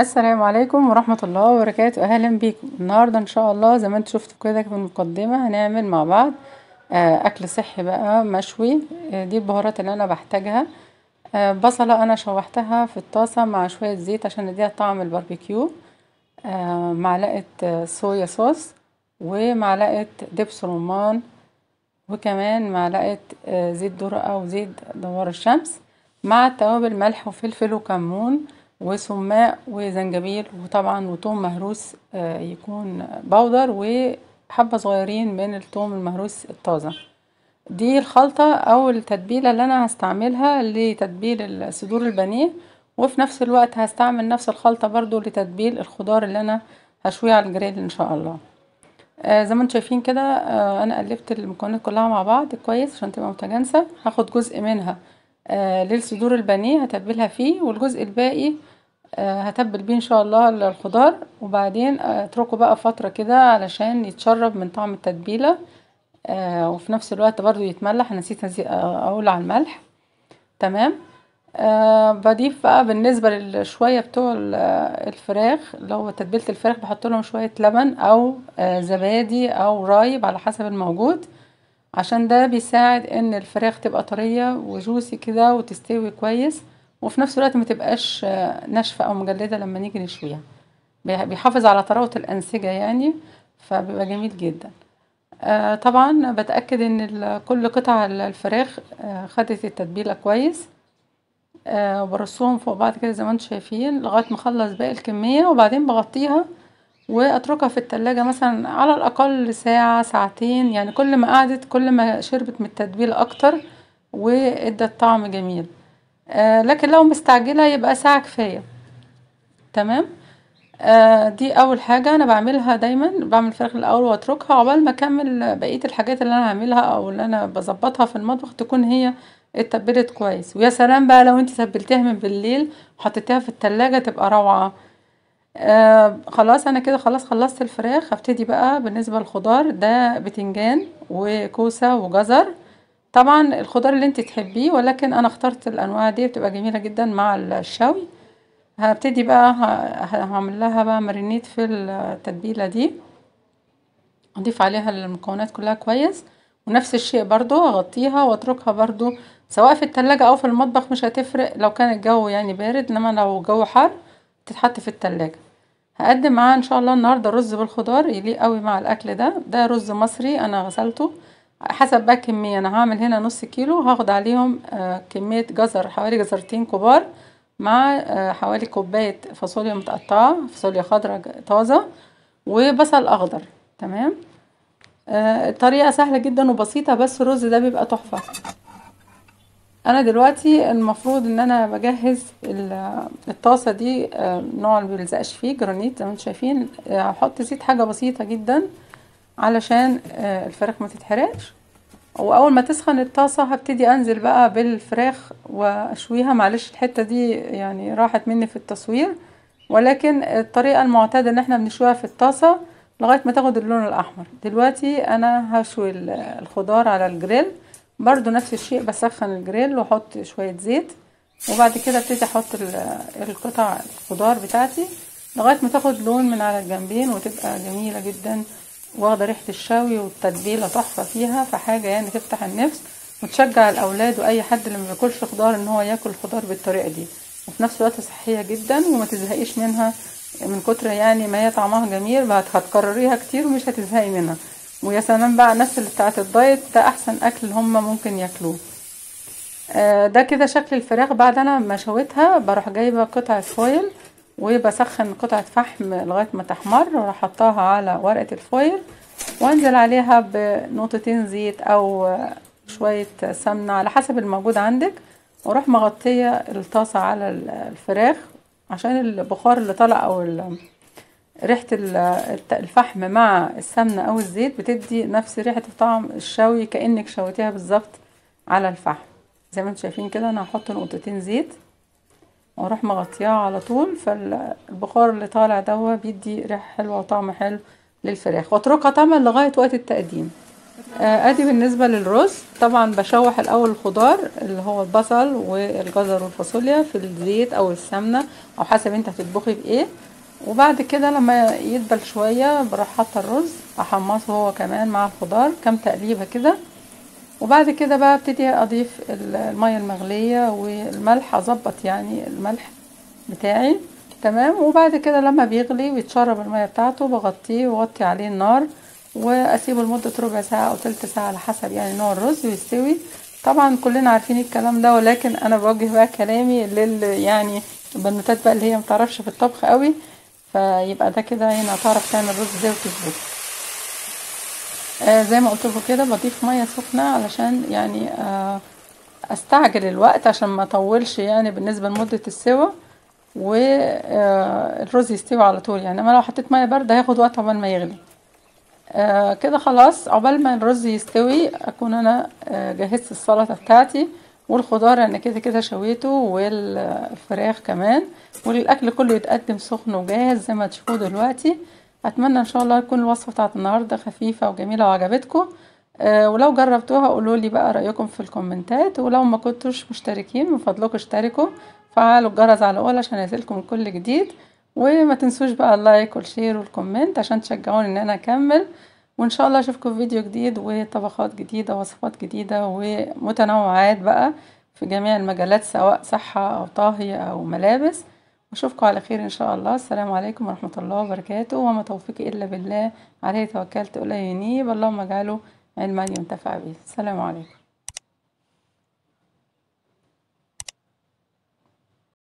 السلام عليكم ورحمة الله وبركاته. اهلا بيكم. النهاردة ان شاء الله زي ما انتوا شفتوا كده في المقدمة هنعمل مع بعض اكل صحي بقى مشوي. دي البهارات اللي انا بحتاجها. بصلة انا شوحتها في الطاسة مع شوية زيت عشان اديها طعم الباربيكيو، معلقة صويا صوص ومعلقة دبس رمان وكمان معلقة زيت ذرة او زيت دوار الشمس، مع توابل ملح وفلفل وكمون وسماق وزنجبيل وطبعا وثوم مهروس يكون بودر وحبة صغيرين من الثوم المهروس الطازة. دي الخلطة او التتبيلة اللي انا هستعملها لتتبيل صدور البانيه، وفي نفس الوقت هستعمل نفس الخلطة برضو لتتبيل الخضار اللي انا هشويها على الجريل ان شاء الله. زي ما انتم شايفين كده انا قلبت المكونات كلها مع بعض كويس عشان تبقى متجانسة. هاخد جزء منها للصدور البانيه هتبلها فيه، والجزء الباقي هتبل بيه ان شاء الله للخضار، وبعدين اتركه بقى فترة كده علشان يتشرب من طعم التتبيلة، وفي نفس الوقت برضو يتملح. انا نسيت اقول على الملح. تمام. بضيف بقى بالنسبة للشوية بتوع الفراخ، لو تتبيلة الفراخ بحط لهم شوية لبن او زبادي او رايب على حسب الموجود، عشان ده بيساعد ان الفراخ تبقى طرية وجوسي كده وتستوي كويس، وفي نفس الوقت ما تبقاش ناشفة او مجلدة لما نيجي نشويها، بيحافظ على طراوة الانسجة يعني، فبيبقى جميل جدا. طبعا بتأكد ان كل قطع الفراخ خدت التتبيلة كويس، برصهم فوق بعض كده زي ما انتم شايفين لغاية ما اخلص باقي الكمية، وبعدين بغطيها واتركها في التلاجة مثلا على الاقل ساعة ساعتين، يعني كل ما قعدت كل ما شربت من التتبيلة اكتر وادت طعم جميل. لكن لو مستعجلة يبقى ساعة كفاية. تمام. دي اول حاجة انا بعملها دايما، بعمل الفراخ الاول واتركها عقبال ما اكمل بقية الحاجات اللي انا هعملها او اللي انا بظبطها في المطبخ تكون هي اتبلت كويس. ويا سلام بقى لو انت تبلتها من بالليل وحطيتها في التلاجة تبقى روعة. خلاص انا كده خلاص خلصت الفراخ. هبتدي بقى بالنسبة للخضار، ده بتنجان وكوسة وجزر، طبعا الخضار اللي انت تحبيه، ولكن انا اخترت الانواع دي بتبقى جميلة جدا مع الشوي. هبتدي بقى هعمل لها بقى مارينيت في التتبيلة دي، اضيف عليها المكونات كلها كويس، ونفس الشيء برضو هغطيها واتركها برضو سواء في التلاجة او في المطبخ، مش هتفرق لو كان الجو يعني بارد، انما لو الجو حر تتحط في التلاجة. هقدم معاه ان شاء الله النهارده رز بالخضار، يليق قوي مع الاكل ده. ده رز مصري انا غسلته حسب بقى كميه، انا هعمل هنا نص كيلو، هاخد عليهم كميه جزر حوالي جزرتين كبار، مع حوالي كوبايه فاصوليا متقطعه، فاصوليا خضراء طازه، وبصل اخضر. تمام. الطريقه سهله جدا وبسيطه، بس الرز ده بيبقى تحفه. انا دلوقتي المفروض ان انا بجهز الطاسه دي، نوع اللي مبيلزقش فيه جرانيت زي ما انتم شايفين. هحط زيت حاجه بسيطه جدا علشان الفراخ ما تتحرقش، واول ما تسخن الطاسه هبتدي انزل بقى بالفراخ واشويها. معلش الحته دي يعني راحت مني في التصوير، ولكن الطريقه المعتاده ان احنا بنشويها في الطاسه لغايه ما تاخد اللون الاحمر. دلوقتي انا هشوي الخضار على الجريل برضو نفس الشيء، بسخن الجريل واحط شوية زيت، وبعد كده ابتدي احط القطع الخضار بتاعتي لغاية ما تاخد لون من على الجنبين وتبقى جميلة جدا، واخدة ريحة الشوي والتتبيلة تحفة فيها، فحاجة يعني تفتح النفس وتشجع الاولاد واي حد اللي ما بياكلش خضار ان هو ياكل الخضار بالطريقة دي، وفي نفس الوقت صحية جدا وما تزهقيش منها من كتر يعني ما هي طعمها جميل، هتكرريها كتير ومش هتزهقي منها. ويا سلام بقى الناس اللي بتاعت الدايت، ده احسن اكل هما ممكن ياكلوه. ده كده شكل الفراخ بعد انا ما شويتها. بروح جايبه قطعه فويل وبسخن قطعه فحم لغايه ما تحمر، واروح حطاها على ورقه الفويل وانزل عليها بنقطتين زيت او شويه سمنه على حسب الموجود عندك، واروح مغطيه الطاسه على الفراخ عشان البخار اللي طالع او ريحة الفحم مع السمنة أو الزيت بتدي نفس ريحة وطعم الشوي كأنك شويتيها بالظبط على الفحم. زي ما انتم شايفين كده أنا هحط نقطتين زيت واروح مغطياها على طول، فالبخار اللي طالع ده بيدي ريحة حلوة وطعم حلو للفراخ، واتركها تعمل لغاية وقت التقديم. ادي بالنسبة للرز. طبعا بشوح الأول الخضار اللي هو البصل والجزر والفاصوليا في الزيت أو السمنة أو حسب انت هتطبخي بإيه، وبعد كده لما يدبل شوية بروح حاطة الرز احمصه هو كمان مع الخضار كام تقليبة كده، وبعد كده بقى ابتدي اضيف المية المغلية والملح، اظبط يعني الملح بتاعي تمام. وبعد كده لما بيغلي ويتشرب المية بتاعته بغطيه واغطي عليه النار واسيبه لمدة ربع ساعة او تلت ساعة على حسب يعني نوع الرز ويستوي. طبعا كلنا عارفين الكلام ده، ولكن انا بوجه بقى كلامي لل يعني البنوتات بقى اللي هي متعرفش في الطبخ قوي، فيبقى ده كده هنا تعرف تعمل رز ازاي وتظبط. زي ما قلت لكم كده بضيف ميه سخنه علشان يعني استعجل الوقت عشان ما اطولش يعني بالنسبه لمده السوى، والرز يستوي على طول. يعني انا لو حطيت ميه بارده هياخد وقت عقبال ما يغلي. كده خلاص عقبال ما الرز يستوي اكون انا جهزت السلطه بتاعتي والخضار انا كده كده شويته والفراخ كمان، والاكل كله يتقدم سخن وجاهز زي ما تشوفوه دلوقتي. اتمنى ان شاء الله تكون الوصفه بتاعت النهارده خفيفه وجميله وعجبتكم، ولو جربتوها قولوا لي بقى رايكم في الكومنتات، ولو ما كنتوش مشتركين من فضلكم اشتركوا، فعلوا الجرس على الاول عشان ينزلكم كل جديد، وما تنسوش بقى اللايك والشير والكومنت عشان تشجعوني ان انا اكمل. وان شاء الله اشوفكم في فيديو جديد وطبخات جديده ووصفات جديده ومتنوعات بقى في جميع المجالات سواء صحه او طهي او ملابس. واشوفكم على خير ان شاء الله. السلام عليكم ورحمه الله وبركاته، وما توفيقي الا بالله عليه توكلت اليه انيب، اللهم اجعله علما ينتفع به. السلام عليكم.